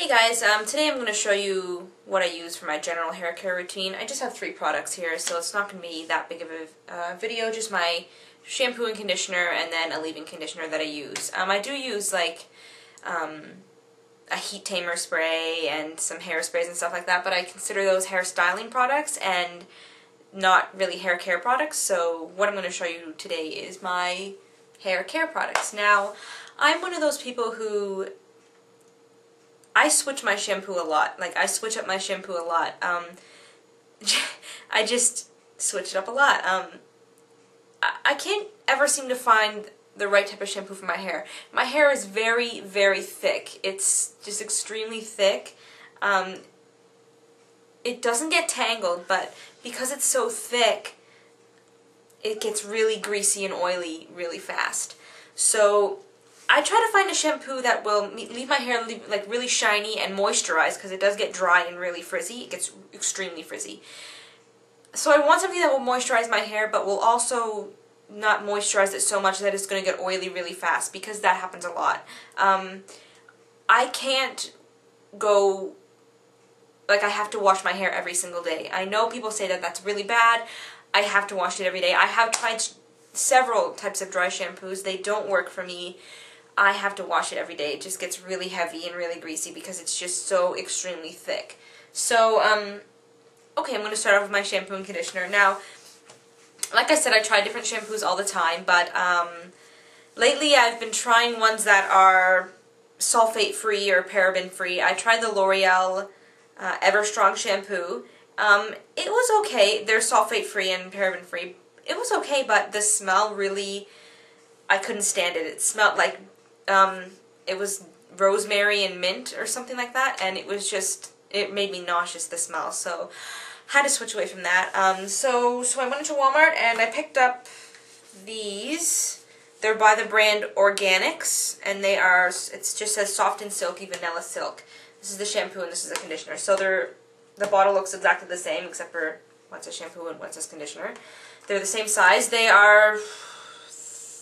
Hey guys, today I'm going to show you what I use for my general hair care routine. I just have three products here, so it's not going to be that big of a video, just my shampoo and conditioner and then a leave-in conditioner that I use. I do use like a heat tamer spray and some hairsprays and stuff like that, but I consider those hair styling products and not really hair care products, so what I'm going to show you today is my hair care products. Now, I'm one of those people who I switch my shampoo a lot. Like, I switch up my shampoo a lot. I just switch it up a lot. I can't ever seem to find the right type of shampoo for my hair. My hair is very, very thick. It's just extremely thick. It doesn't get tangled, but because it's so thick, it gets really greasy and oily really fast. So I try to find a shampoo that will leave my hair like really shiny and moisturized, because it does get dry and really frizzy. It gets extremely frizzy. So I want something that will moisturize my hair but will also not moisturize it so much that it's going to get oily really fast, because that happens a lot. I can't go, like, I have to wash my hair every single day. I know people say that that's really bad. I have to wash it every day. I have tried several types of dry shampoos. They don't work for me. I have to wash it every day. It just gets really heavy and really greasy because it's just so extremely thick. So, okay, I'm going to start off with my shampoo and conditioner. Now, like I said, I try different shampoos all the time, but lately I've been trying ones that are sulfate-free or paraben-free. I tried the L'Oreal Everstrong shampoo. It was okay. They're sulfate-free and paraben-free. It was okay, but the smell really, I couldn't stand it. It smelled like it was rosemary and mint or something like that, and it was just, it made me nauseous, the smell, so had to switch away from that. So I went into Walmart and I picked up these. They're by the brand Organix, and they are, it just says soft and silky vanilla silk. This is the shampoo and this is the conditioner. So they're, the bottle looks exactly the same except for one's a shampoo and one's a conditioner. They're the same size. They are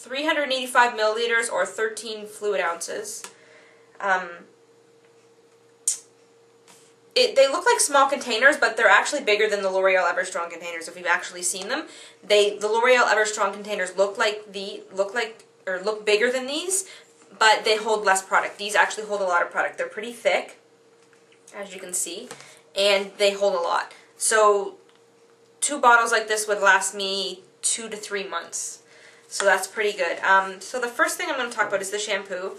385 milliliters or 13 fluid ounces. They look like small containers, but they're actually bigger than the L'Oreal Everstrong containers. If you've actually seen them, the L'Oreal Everstrong containers look bigger than these, but they hold less product. These actually hold a lot of product. They're pretty thick, as you can see, and they hold a lot. So two bottles like this would last me 2 to 3 months. So that's pretty good. So the first thing I'm going to talk about is the shampoo.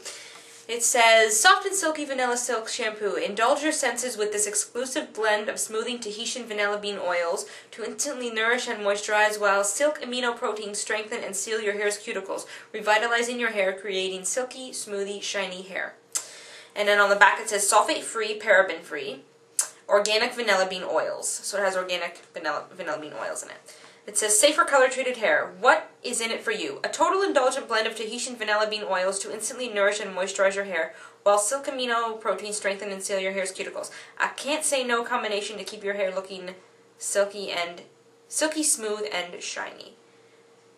It says, soft and silky vanilla silk shampoo. Indulge your senses with this exclusive blend of smoothing Tahitian vanilla bean oils to instantly nourish and moisturize, while silk amino proteins strengthen and seal your hair's cuticles, revitalizing your hair, creating silky, smoothie, shiny hair. And then on the back it says, sulfate-free, paraben-free, organic vanilla bean oils. So it has organic vanilla bean oils in it. It says, safer color-treated hair. What is in it for you? A total indulgent blend of Tahitian vanilla bean oils to instantly nourish and moisturize your hair, while silk amino proteins strengthen and seal your hair's cuticles. I can't say no combination to keep your hair looking silky, smooth, and shiny.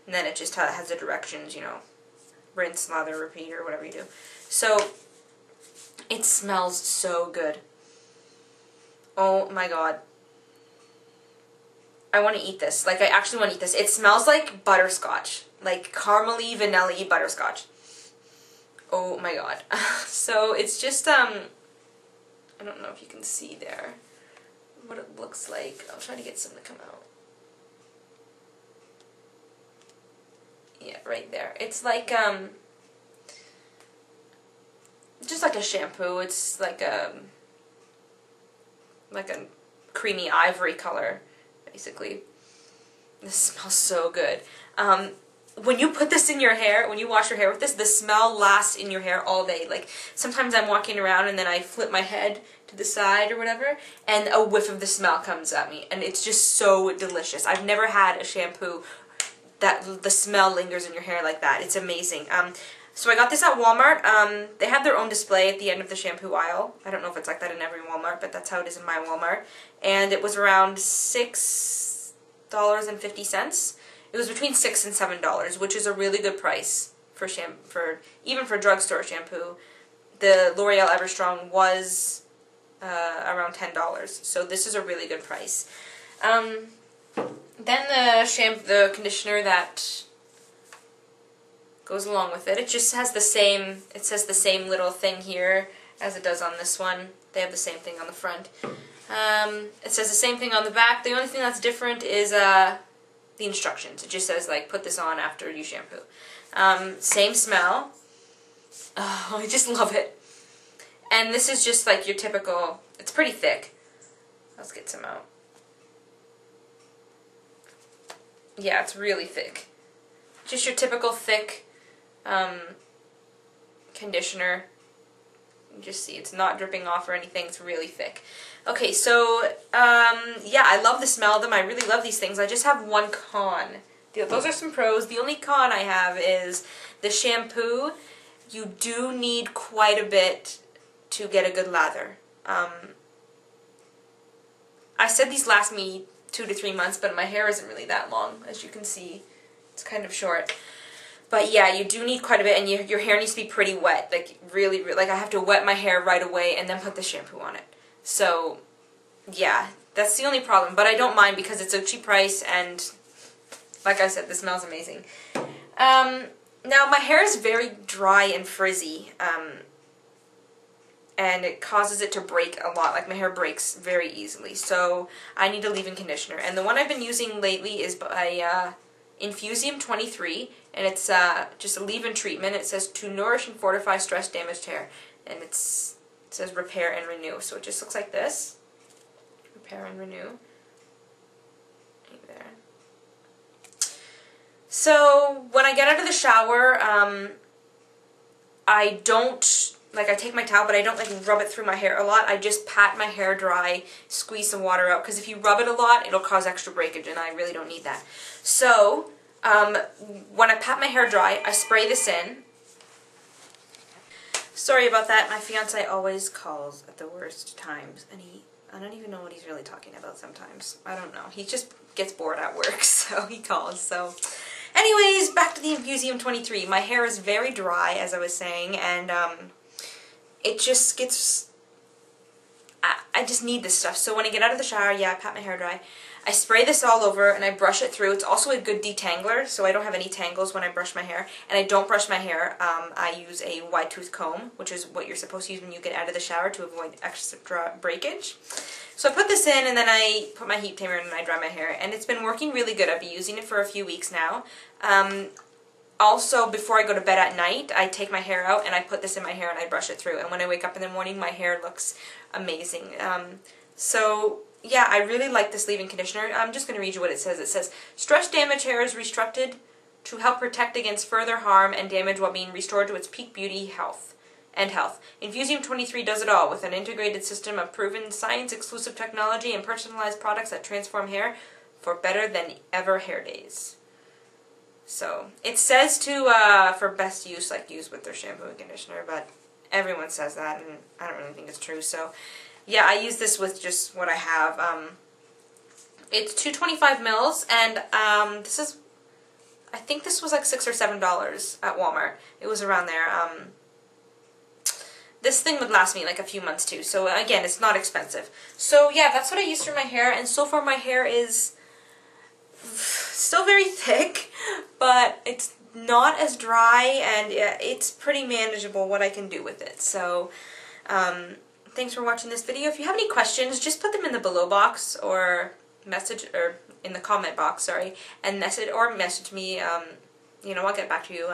And then it just has the directions, you know, rinse, lather, repeat, or whatever you do. So, it smells so good. Oh my god. I want to eat this. Like, I actually want to eat this. It smells like butterscotch. Like, caramely, vanilla-y butterscotch. Oh my god. So, it's just, I don't know if you can see there what it looks like. I'll try to get some to come out. Yeah, right there. It's like, just like a shampoo. It's like a creamy ivory color. Basically, this smells so good. When you put this in your hair, when you wash your hair with this, the smell lasts in your hair all day. Like, sometimes I'm walking around and then I flip my head to the side or whatever, and a whiff of the smell comes at me, and it's just so delicious. I've never had a shampoo that the smell lingers in your hair like that. It's amazing. So I got this at Walmart. They have their own display at the end of the shampoo aisle. I don't know if it's like that in every Walmart, but that's how it is in my Walmart. And it was around $6.50. It was between $6 and $7, which is a really good price for even for drugstore shampoo. The L'Oreal Everstrong was around $10. So this is a really good price. Then the shampoo, the conditioner that goes along with it. It just has the same. It says the same little thing here as it does on this one. They have the same thing on the front. It says the same thing on the back. The only thing that's different is the instructions. It just says like put this on after you shampoo. Same smell. Oh, I just love it. And this is just like your typical. It's pretty thick. Let's get some out. Yeah, it's really thick. Just your typical thick conditioner. You just see it's not dripping off or anything. It's really thick. Okay, so yeah, I love the smell of them. I really love these things. I just have one con. Those are some pros. The only con I have is the shampoo. You do need quite a bit to get a good lather. I said these last me 2 to 3 months, but my hair isn't really that long, as you can see. It's kind of short. But yeah, you do need quite a bit, and your hair needs to be pretty wet. Like, really, really, like I have to wet my hair right away and then put the shampoo on it. So, yeah, that's the only problem. But I don't mind because it's a cheap price, and like I said, this smells amazing. Now, my hair is very dry and frizzy, and it causes it to break a lot. Like, my hair breaks very easily, so I need a leave-in conditioner. And the one I've been using lately is by Infusium 23, and it's just a leave-in treatment. It says, to nourish and fortify stress-damaged hair, and it says repair and renew. So it just looks like this. Repair and renew. Right there. So, when I get out of the shower, I don't, like, I take my towel, but I don't, like, rub it through my hair a lot. I just pat my hair dry, squeeze some water out, because if you rub it a lot, it'll cause extra breakage, and I really don't need that. So, when I pat my hair dry, I spray this in. Sorry about that. My fiancé always calls at the worst times, and I don't even know what he's really talking about sometimes. I don't know. He just gets bored at work, so he calls, so... Anyways, back to the Infusium 23. My hair is very dry, as I was saying, and it just gets... I just need this stuff. So when I get out of the shower, yeah, I pat my hair dry. I spray this all over, and I brush it through. It's also a good detangler, so I don't have any tangles when I brush my hair. And I don't brush my hair. I use a wide-tooth comb, which is what you're supposed to use when you get out of the shower to avoid extra breakage. So I put this in, and then I put my heat tamer in, and I dry my hair. And it's been working really good. I've been using it for a few weeks now. Also, before I go to bed at night, I take my hair out, and I put this in my hair, and I brush it through. And when I wake up in the morning, my hair looks amazing. So... yeah, I really like this leave-in conditioner. I'm just going to read you what it says. It says, stress-damaged hair is restructured to help protect against further harm and damage while being restored to its peak beauty health. Infusium 23 does it all with an integrated system of proven science-exclusive technology and personalized products that transform hair for better-than-ever hair days. So, it says to, for best use, like, use with their shampoo and conditioner, but everyone says that, and I don't really think it's true, so... yeah, I use this with just what I have. It's 225 mils, and this is, I think this was like $6 or $7 at Walmart. It was around there. This thing would last me like a few months too, so again, it's not expensive. So yeah, that's what I use for my hair, and so far my hair is still very thick, but it's not as dry, and it's pretty manageable what I can do with it. So, thanks for watching this video. If you have any questions, just put them in the below box or message, or in the comment box, sorry, and message me. You know, I'll get back to you.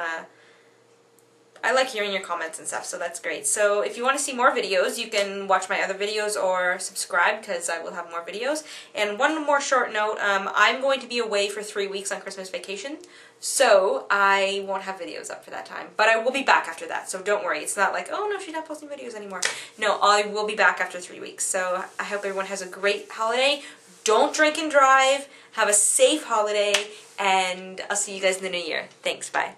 I like hearing your comments and stuff, so that's great. So if you want to see more videos, you can watch my other videos or subscribe because I will have more videos. And one more short note, I'm going to be away for 3 weeks on Christmas vacation, so I won't have videos up for that time. But I will be back after that, so don't worry. It's not like, oh no, she's not posting videos anymore. No, I will be back after 3 weeks. So I hope everyone has a great holiday. Don't drink and drive. Have a safe holiday, and I'll see you guys in the new year. Thanks, bye.